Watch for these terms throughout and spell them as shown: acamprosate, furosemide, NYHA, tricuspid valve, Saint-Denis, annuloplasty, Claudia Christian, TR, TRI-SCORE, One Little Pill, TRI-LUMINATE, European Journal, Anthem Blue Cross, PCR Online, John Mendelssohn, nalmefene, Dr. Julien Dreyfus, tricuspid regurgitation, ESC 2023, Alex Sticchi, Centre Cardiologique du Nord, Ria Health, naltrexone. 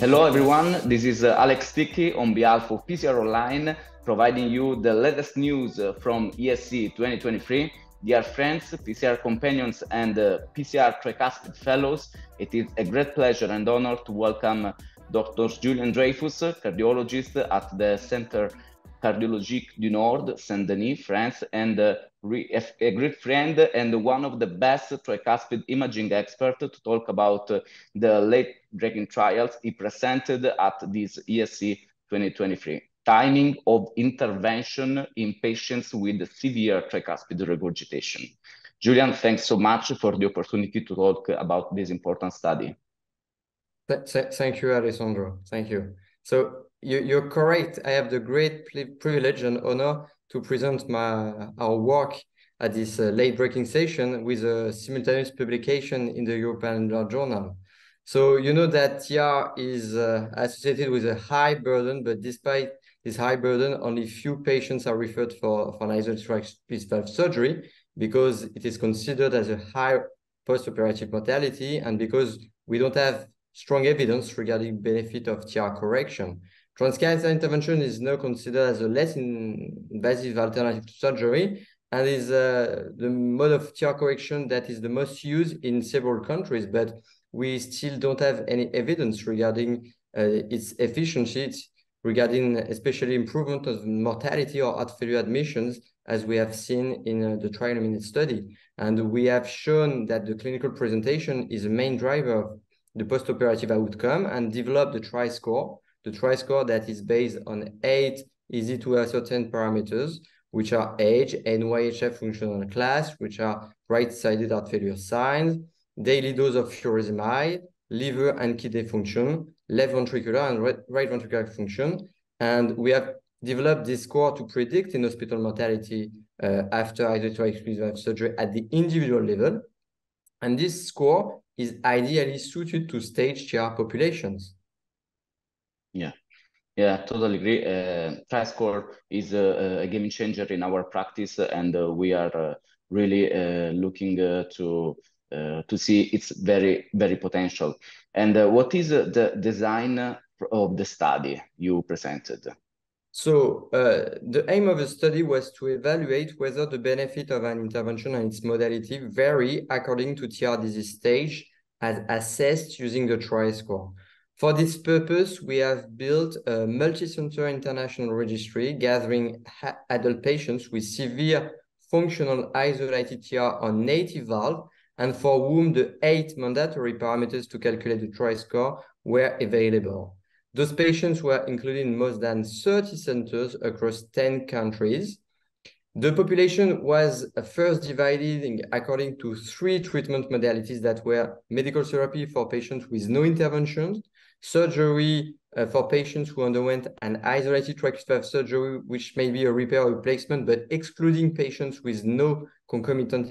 Hello everyone, this is Alex Sticchi on behalf of PCR Online, providing you the latest news from ESC 2023. Dear friends, PCR companions and PCR TRI-SCORE fellows, it is a great pleasure and honor to welcome Dr. Julien Dreyfus, cardiologist at the Centre Cardiologique du Nord, Saint-Denis, France, and a great friend and one of the best tricuspid imaging experts to talk about the late-breaking trials he presented at this ESC 2023. Timing of intervention in patients with severe tricuspid regurgitation. Julien, thanks so much for the opportunity to talk about this important study. Thank you, Alessandro. Thank you. So you're correct. I have the great privilege and honor to present our work at this late-breaking session with a simultaneous publication in the European Journal. So you know that TR is associated with a high burden, but despite this high burden, only few patients are referred for nasal tricuspid valve surgery because it is considered as a high post-operative mortality and because we don't have strong evidence regarding benefit of TR correction. Transcatheter intervention is now considered as a less invasive alternative to surgery and is the mode of TR correction that is the most used in several countries, but we still don't have any evidence regarding its efficiency, regarding especially improvement of mortality or heart failure admissions, as we have seen in the TRI-LUMINATE study. And we have shown that the clinical presentation is the main driver of the post-operative outcome and developed the TRI-SCORE. The TRI-SCORE that is based on 8 easy-to-ascertain parameters, which are age, NYHA functional class, which are right-sided heart failure signs, daily dose of furosemide, liver and kidney function, left ventricular and right ventricular function. And we have developed this score to predict in hospital mortality after tricuspid valve surgery at the individual level. And this score is ideally suited to stage TR populations. Yeah, totally agree. TRI-SCORE is a game changer in our practice, and we are really looking to see its very, very potential. And what is the design of the study you presented? So the aim of the study was to evaluate whether the benefit of an intervention and its modality vary according to TR disease stage as assessed using the TRI-SCORE. For this purpose, we have built a multi-center international registry gathering adult patients with severe functional isolated TR on native valve and for whom the 8 mandatory parameters to calculate the TRI-SCORE were available. Those patients were included in more than 30 centers across 10 countries. The population was first divided according to 3 treatment modalities that were medical therapy for patients with no intervention, surgery for patients who underwent an isolated tricuspid valve surgery, which may be a repair or replacement, but excluding patients with no concomitant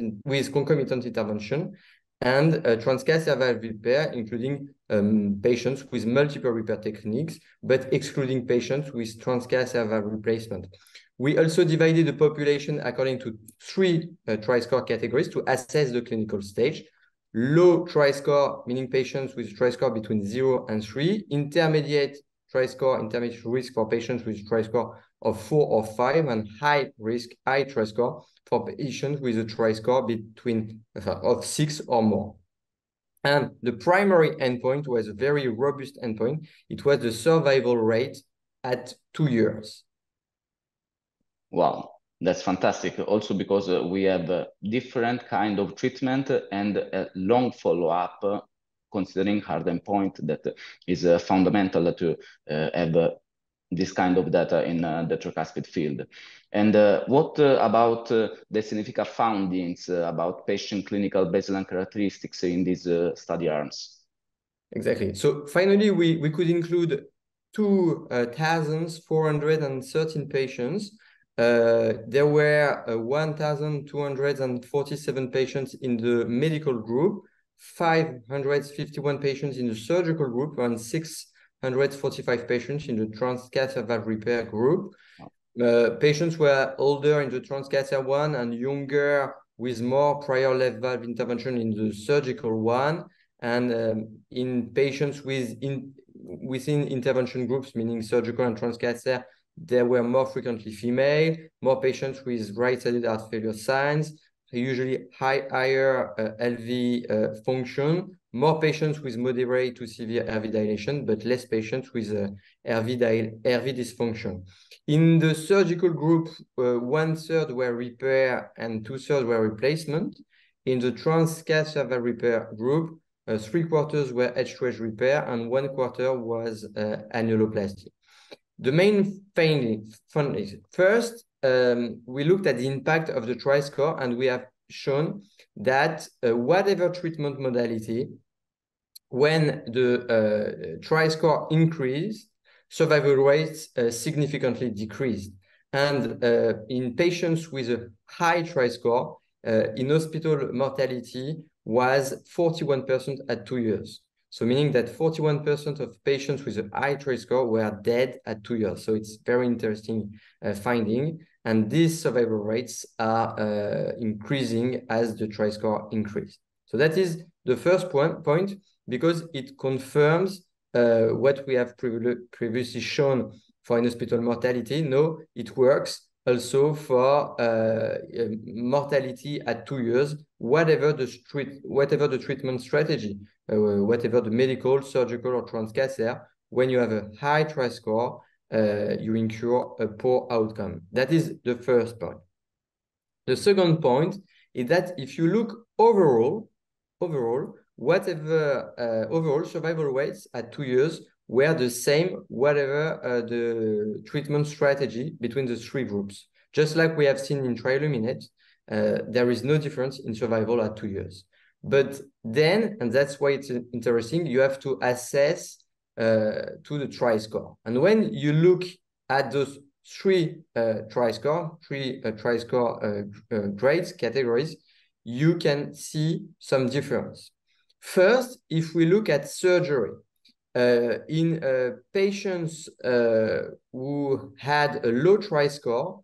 intervention, and transcatheter valve repair, including patients with multiple repair techniques, but excluding patients with transcatheter valve replacement. We also divided the population according to 3 TRI-SCORE categories to assess the clinical stage. Low TRI-SCORE, meaning patients with TRI-SCORE between 0 and 3, intermediate TRI-SCORE, intermediate risk for patients with TRI-SCORE of 4 or 5, and high risk, high TRI-SCORE for patients with a TRI-SCORE between of 6 or more. And the primary endpoint was a very robust endpoint. It was the survival rate at 2 years. Wow. That's fantastic, also because we have a different kind of treatment and a long follow-up, considering hard endpoint that is fundamental to have this kind of data in the tricuspid field. And what about the significant findings about patient clinical baseline characteristics in these study arms? Exactly. So finally, we could include 2,413 patients. There were 1,247 patients in the medical group, 551 patients in the surgical group, and 645 patients in the transcatheter valve repair group. Wow. Patients were older in the transcatheter one and younger with more prior left valve intervention in the surgical one. And in patients with within intervention groups, meaning surgical and transcatheter, there were more frequently female, more patients with right-sided heart failure signs, usually higher LV function, more patients with moderate to severe RV dilation, but less patients with RV dysfunction. In the surgical group, 1/3 were repair and 2/3 were replacement. In the transcatheter repair group, 3/4 were edge-to-edge repair and 1/4 was annuloplasty. The main findings. First, we looked at the impact of the TRI-SCORE, and we have shown that whatever treatment modality, when the TRI-SCORE increased, survival rates significantly decreased. And in patients with a high TRI-SCORE, in hospital mortality was 41% at 2 years. So meaning that 41% of patients with a high TRI-SCORE were dead at 2 years. So it's very interesting finding. And these survival rates are increasing as the TRI-SCORE increased. So that is the first point, because it confirms what we have previously shown for in-hospital mortality. No, it works also for mortality at 2 years, whatever the treatment strategy, whatever the medical, surgical, or transcatheter. When you have a high TRI-SCORE, you incur a poor outcome. That is the first point. The second point is that if you look overall survival rates at 2 years were the same, whatever the treatment strategy between the three groups. Just like we have seen in TRI-LUMINATE, there is no difference in survival at 2 years. But then, and that's why it's interesting, you have to assess to the TRI-SCORE. And when you look at those three TRI-SCORE categories, you can see some difference. First, if we look at surgery, in patients who had a low TRI-SCORE,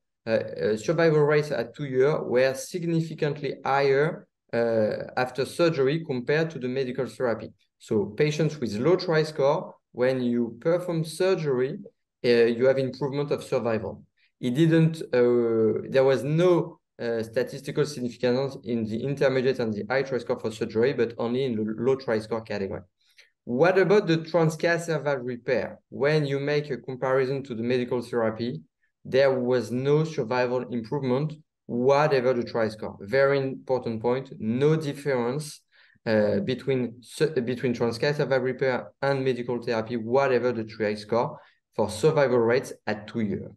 survival rates at 2 years were significantly higher after surgery compared to the medical therapy. So patients with low TRI-SCORE, when you perform surgery, you have improvement of survival. There was no statistical significance in the intermediate and the high TRI-SCORE for surgery, but only in the low TRI-SCORE category. What about the transcatheter repair? When you make a comparison to the medical therapy, there was no survival improvement, whatever the TRI-SCORE. Very important point, no difference between transcatheter repair and medical therapy, whatever the TRI-SCORE, for survival rates at 2 years.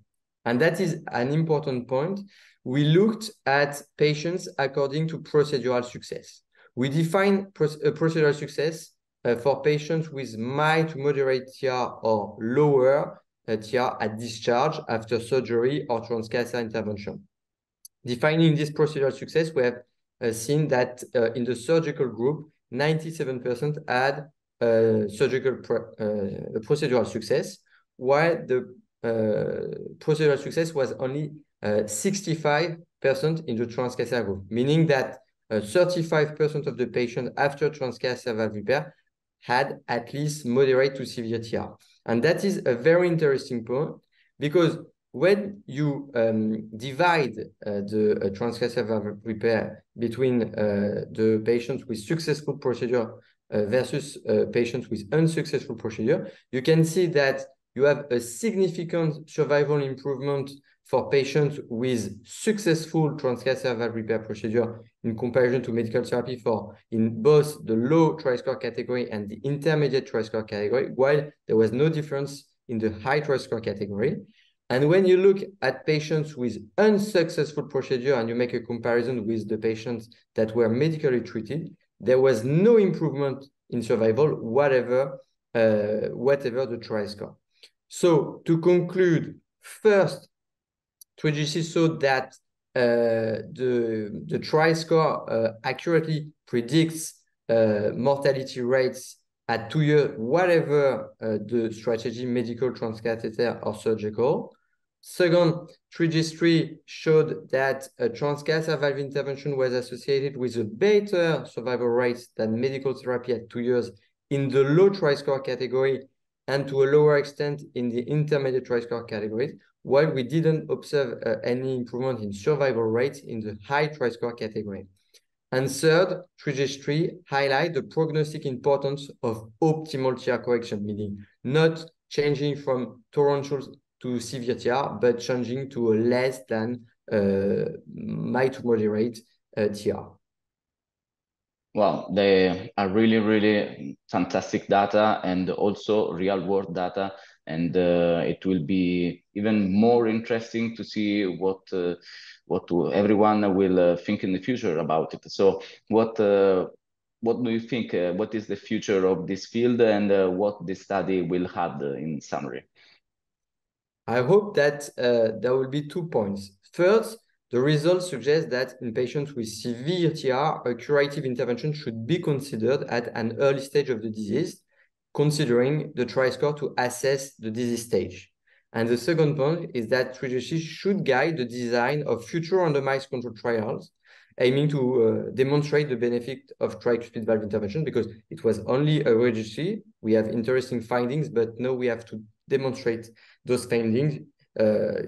And that is an important point. We looked at patients according to procedural success. We define procedural success for patients with mild to moderate TR or lower TR at discharge after surgery or transcatheter intervention. Defining this procedural success, we have seen that in the surgical group, 97% had procedural success, while the procedural success was only 65% in the transcatheter group, meaning that 35% of the patients after transcatheter repair had at least moderate to severe TR. And that is a very interesting point, because when you divide the transcatheter repair between the patients with successful procedure versus patients with unsuccessful procedure, you can see that you have a significant survival improvement for patients with successful transcatheter repair procedure in comparison to medical therapy in both the low TRI-SCORE category and the intermediate TRI-SCORE category, while there was no difference in the high TRI-SCORE category. And when you look at patients with unsuccessful procedure and you make a comparison with the patients that were medically treated, there was no improvement in survival, whatever the TRI-SCORE. So to conclude, first, TRI-GC showed that the TRI-SCORE accurately predicts mortality rates at 2 years, whatever the strategy, medical, transcatheter, or surgical. Second, TRI-GC showed that a transcatheter valve intervention was associated with a better survival rate than medical therapy at 2 years in the low TRI-SCORE category and to a lower extent in the intermediate TRI-SCORE categories, while we didn't observe any improvement in survival rates in the high TRI-SCORE category. And third, trajectory highlight the prognostic importance of optimal TR correction, meaning not changing from torrential to severe TR, but changing to a less than mild to moderate TR. Well, they are really, really fantastic data and also real world data. And it will be even more interesting to see what everyone will think in the future about it. So what do you think? What is the future of this field, and what this study will have in summary? I hope that there will be 2 points. First, the results suggest that in patients with severe TR, a curative intervention should be considered at an early stage of the disease, considering the TRI-SCORE to assess the disease stage. And the second point is that trajectory should guide the design of future randomized controlled trials, aiming to demonstrate the benefit of tricuspid valve intervention, because it was only a registry. We have interesting findings, but now we have to demonstrate those findings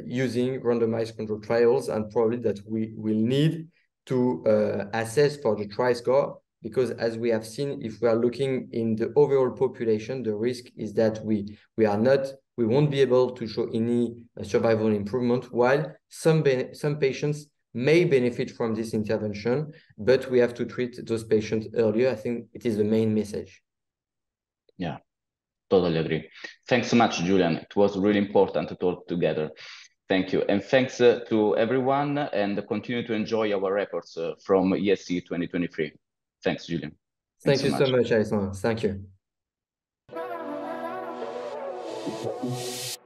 using randomized controlled trials, and probably that we will need to assess for the TRI-SCORE, because as we have seen, if we are looking in the overall population, the risk is that we won't be able to show any survival improvement, while some patients may benefit from this intervention, but we have to treat those patients earlier. I think it is the main message. Yeah, totally agree. Thanks so much, Julien. It was really important to talk together. Thank you. And thanks to everyone, and continue to enjoy our reports from ESC 2023. Thanks, Julien. Thank you so much, Alexandre. Thank you.